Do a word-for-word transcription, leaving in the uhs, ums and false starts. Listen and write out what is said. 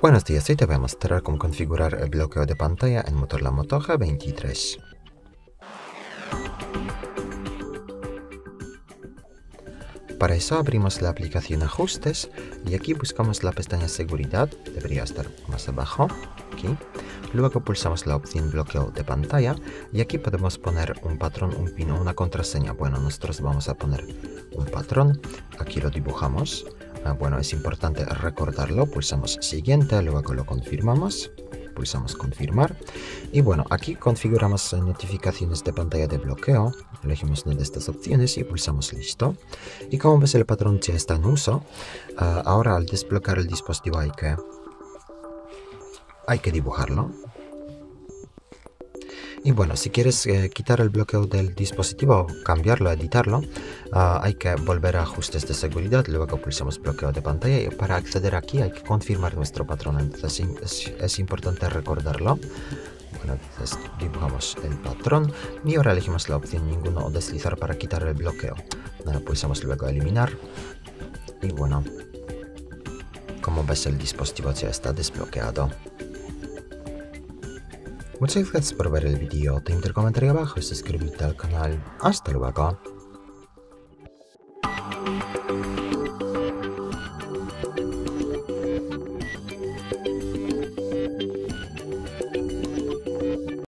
Buenos días, hoy te voy a mostrar cómo configurar el bloqueo de pantalla en Motorola Moto G veintitrés. Para eso abrimos la aplicación Ajustes y aquí buscamos la pestaña Seguridad, debería estar más abajo, aquí. Luego pulsamos la opción Bloqueo de pantalla y aquí podemos poner un patrón, un pin o una contraseña. Bueno, nosotros vamos a poner un patrón, aquí lo dibujamos. Bueno, es importante recordarlo, pulsamos siguiente, luego lo confirmamos, pulsamos confirmar y bueno, aquí configuramos notificaciones de pantalla de bloqueo, elegimos una de estas opciones y pulsamos listo. Y como ves, el patrón ya está en uso. Uh, ahora al desbloquear el dispositivo hay que, hay que dibujarlo. Y bueno, si quieres eh, quitar el bloqueo del dispositivo, cambiarlo, editarlo, uh, hay que volver a ajustes de seguridad, luego pulsamos bloqueo de pantalla y para acceder aquí hay que confirmar nuestro patrón, entonces es, es importante recordarlo. Bueno, entonces dibujamos el patrón y ahora elegimos la opción ninguno o deslizar para quitar el bloqueo. Uh, pulsamos luego eliminar y bueno, como ves, el dispositivo ya está desbloqueado. Muchas gracias por ver el vídeo, te invito a comentar abajo y suscribirte al canal. Hasta luego.